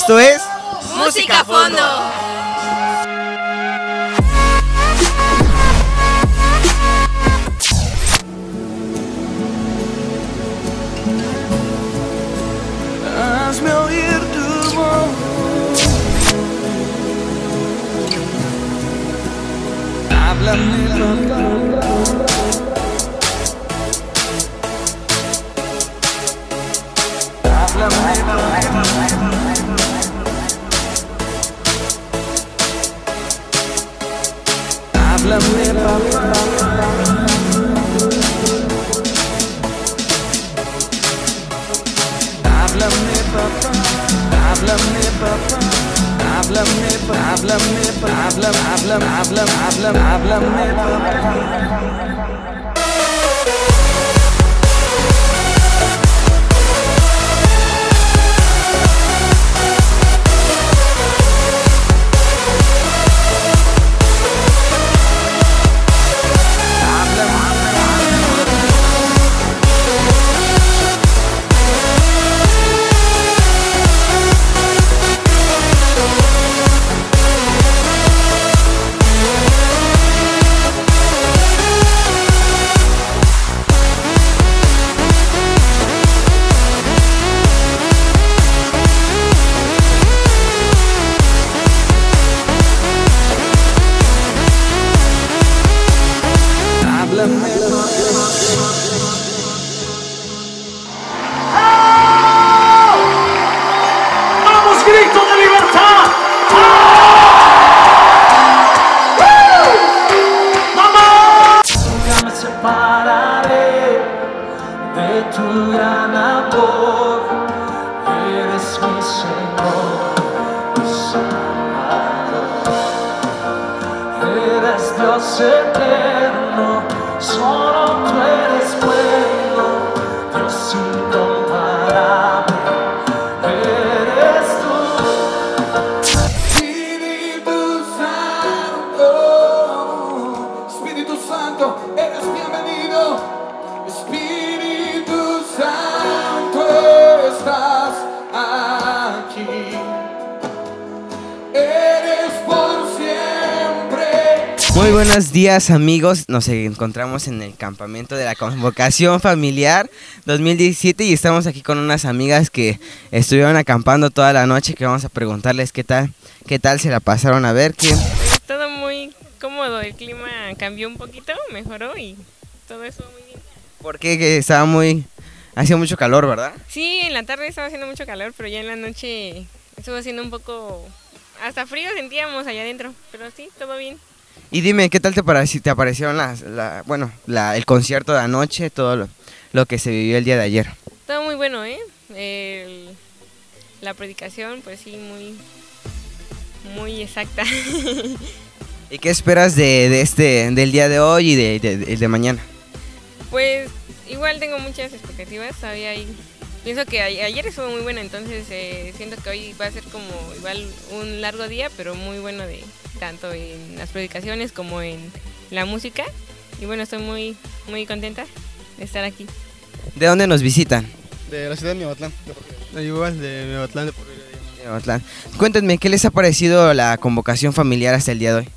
Esto es Música a Fondo. Hazme oír tu voz, háblame loco, háblame loco, háblame papá. Háblame papá, háblame papá, háblame papá, háblame, háblame, háblame, háblame, háblame papá. Dios eterno, solo tú eres bueno, Dios incomparable, eres tú. Espíritu Santo, eres bienvenido. Espíritu Santo, estás aquí. Muy buenos días amigos, nos encontramos en el campamento de la Convocación Familiar 2017 y estamos aquí con unas amigas que estuvieron acampando toda la noche, que vamos a preguntarles qué tal se la pasaron, a ver qué. Todo muy cómodo, el clima cambió un poquito, mejoró y todo eso muy bien. Porque estaba hacía mucho calor, ¿verdad? Sí, en la tarde estaba haciendo mucho calor, pero ya en la noche estuvo haciendo un poco, hasta frío sentíamos allá adentro, pero sí, todo bien. Y dime, ¿qué tal te aparecieron el concierto de anoche, todo lo que se vivió el día de ayer? Todo muy bueno, ¿eh? La predicación, pues sí, muy exacta. ¿Y qué esperas del día de hoy y de mañana? Pues igual tengo muchas expectativas, todavía pienso que ayer estuvo muy bueno, entonces siento que hoy va a ser como igual un largo día, pero muy bueno tanto en las predicaciones como en la música. Y bueno, estoy muy, muy contenta de estar aquí. ¿De dónde nos visitan? De la ciudad de Miahuatlán. De Miahuatlán, de Miahuatlán. Cuéntenme, ¿qué les ha parecido la convocación familiar hasta el día de hoy?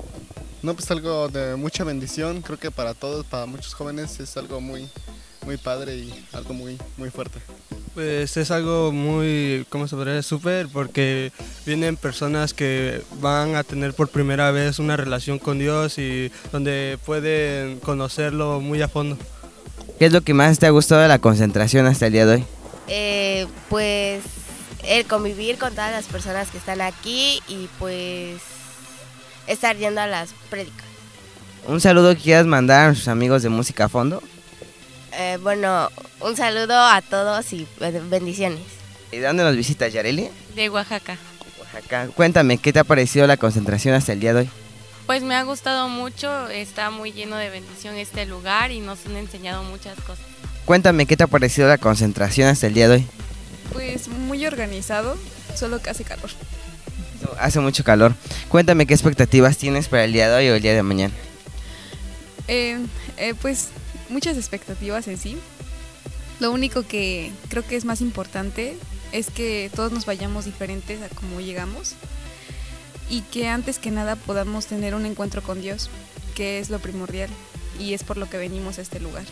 No, pues algo de mucha bendición, creo que para todos, para muchos jóvenes es algo muy, muy padre y algo muy, muy fuerte. Pues es algo muy, ¿cómo se podría decir? Súper, porque vienen personas que van a tener por primera vez una relación con Dios y donde pueden conocerlo muy a fondo. ¿Qué es lo que más te ha gustado de la concentración hasta el día de hoy? Pues el convivir con todas las personas que están aquí y pues estar yendo a las prédicas. ¿Un saludo que quieras mandar a sus amigos de Música a Fondo? Bueno, un saludo a todos y bendiciones. ¿Y de dónde nos visitas, Yareli? De Oaxaca. Oaxaca. Cuéntame, ¿qué te ha parecido la concentración hasta el día de hoy? Pues me ha gustado mucho, está muy lleno de bendición este lugar y nos han enseñado muchas cosas. Cuéntame, ¿qué te ha parecido la concentración hasta el día de hoy? Pues muy organizado, solo que hace calor. Hace mucho calor. Cuéntame, ¿qué expectativas tienes para el día de hoy o el día de mañana? Pues muchas expectativas en sí, lo único que creo que es más importante es que todos nos vayamos diferentes a como llegamos y que antes que nada podamos tener un encuentro con Dios, que es lo primordial y es por lo que venimos a este lugar.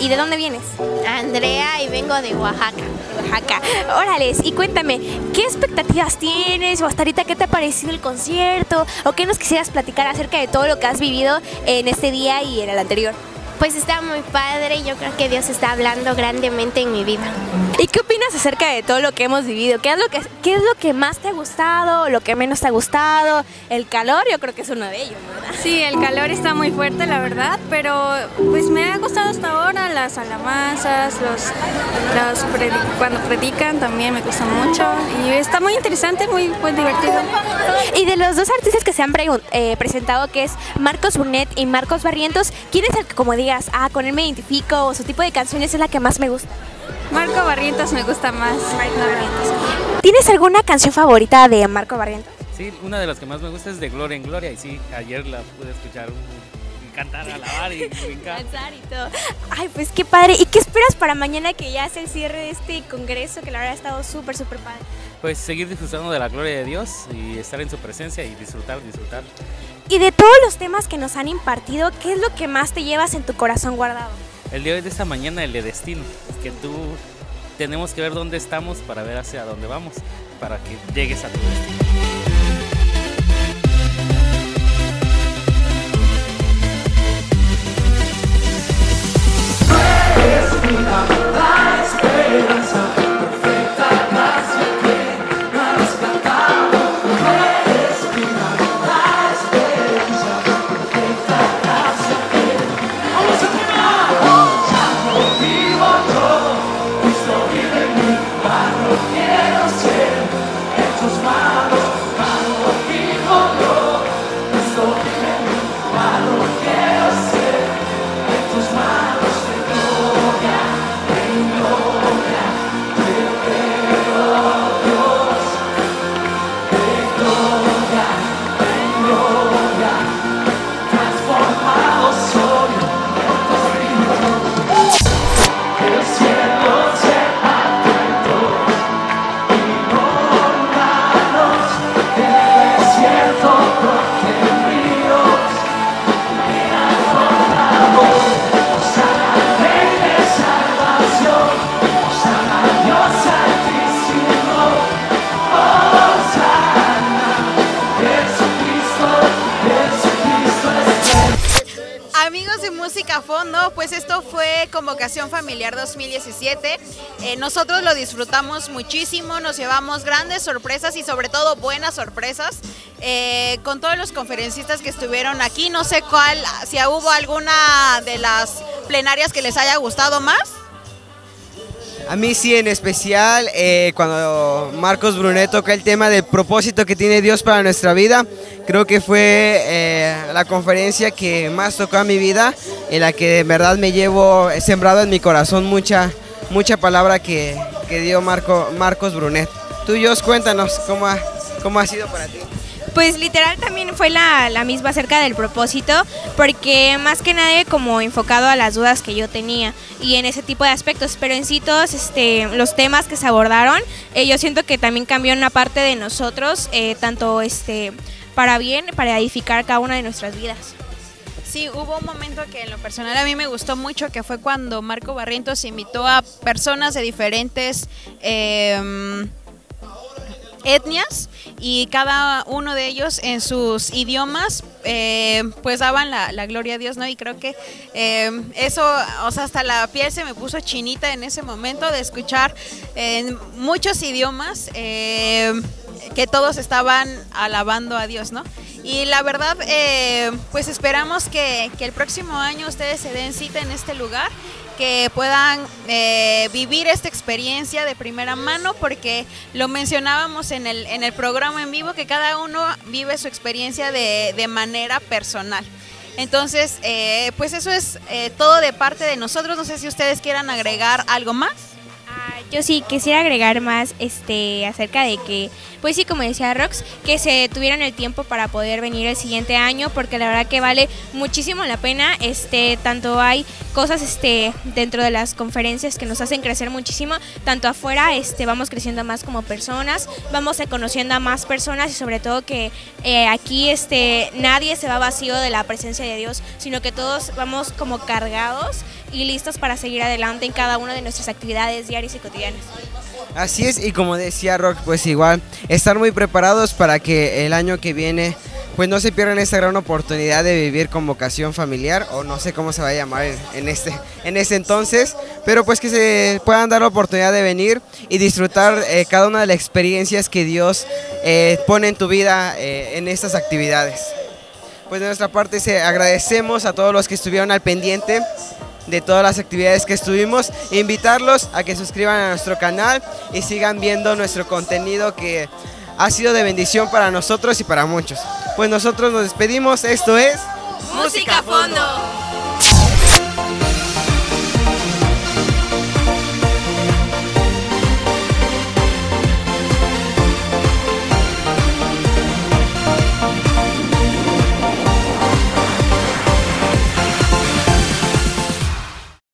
¿Y de dónde vienes? Andrea, y vengo de Oaxaca. Oaxaca. Órales, y cuéntame, ¿qué expectativas tienes? O hasta ahorita, ¿qué te ha parecido el concierto? ¿O qué nos quisieras platicar acerca de todo lo que has vivido en este día y en el anterior? Pues está muy padre, yo creo que Dios está hablando grandemente en mi vida. ¿Y qué opinas acerca de todo lo que hemos vivido? ¿Qué es lo que más te ha gustado, lo que menos te ha gustado? El calor yo creo que es uno de ellos, ¿verdad? Sí, el calor está muy fuerte, la verdad, pero pues me ha gustado hasta ahora las alabanzas, cuando predican también me gusta mucho. Y está muy interesante, muy divertido. Y de los dos artistas que se han presentado, que es Marcos Brunet y Marcos Barrientos, ¿quién es el que como digas, ah, con él me identifico, o su tipo de canciones es la que más me gusta? Marco Barrientos me gusta más. Marco Barrientos. ¿Tienes alguna canción favorita de Marco Barrientos? Sí, una de las que más me gusta es de Gloria en Gloria, y sí, ayer la pude escuchar cantar, alabar y cantar y todo. Ay, pues qué padre. ¿Y qué esperas para mañana, que ya es el cierre de este congreso, que la verdad ha estado súper padre? Pues seguir disfrutando de la gloria de Dios y estar en su presencia y disfrutar. Y de todos los temas que nos han impartido, ¿qué es lo que más te llevas en tu corazón guardado? El día de esta mañana, el de destino, que tú tenemos que ver dónde estamos para ver hacia dónde vamos, para que llegues a tu destino. Música a Fondo, pues esto fue Convocación Familiar 2017, nosotros lo disfrutamos muchísimo, nos llevamos grandes sorpresas y sobre todo buenas sorpresas, con todos los conferencistas que estuvieron aquí. No sé si hubo alguna de las plenarias que les haya gustado más. A mí sí, en especial cuando Marcos Brunet toca el tema del propósito que tiene Dios para nuestra vida. Creo que fue la conferencia que más tocó a mi vida, en la que de verdad me llevo sembrado en mi corazón mucha palabra que dio Marcos Brunet. Tú, Jos, cuéntanos cómo ha sido para ti. Pues literal también fue la misma acerca del propósito, porque más que nada como enfocado a las dudas que yo tenía y en ese tipo de aspectos, pero en sí todos los temas que se abordaron, yo siento que también cambió una parte de nosotros, tanto para bien, para edificar cada una de nuestras vidas. Sí, hubo un momento que en lo personal a mí me gustó mucho, que fue cuando Marco Barrientos invitó a personas de diferentes etnias, y cada uno de ellos en sus idiomas pues daban la gloria a Dios, ¿no? Y creo que eso, o sea, hasta la piel se me puso chinita en ese momento de escuchar en muchos idiomas que todos estaban alabando a Dios, ¿no? Y la verdad, pues esperamos que el próximo año ustedes se den cita en este lugar que puedan vivir esta experiencia de primera mano, porque lo mencionábamos en el programa en vivo, que cada uno vive su experiencia de manera personal. Entonces, pues eso es todo de parte de nosotros. No sé si ustedes quieran agregar algo más. Yo sí quisiera agregar más acerca de que, pues sí, como decía Rox, que se tuvieran el tiempo para poder venir el siguiente año, porque la verdad que vale muchísimo la pena. Tanto hay cosas dentro de las conferencias que nos hacen crecer muchísimo, tanto afuera vamos creciendo más como personas, vamos conociendo a más personas, y sobre todo que aquí nadie se va vacío de la presencia de Dios, sino que todos vamos como cargados y listos para seguir adelante en cada una de nuestras actividades diarias y cotidianas. Así es, y como decía Rock, pues igual estar muy preparados para que el año que viene pues no se pierdan esta gran oportunidad de vivir con vocación familiar, o no sé cómo se va a llamar en este entonces, pero pues que se puedan dar la oportunidad de venir y disfrutar cada una de las experiencias que Dios pone en tu vida en estas actividades. Pues de nuestra parte agradecemos a todos los que estuvieron al pendiente de todas las actividades que estuvimos, invitarlos a que suscriban a nuestro canal y sigan viendo nuestro contenido, que ha sido de bendición para nosotros y para muchos. Pues nosotros nos despedimos, esto es Música a Fondo.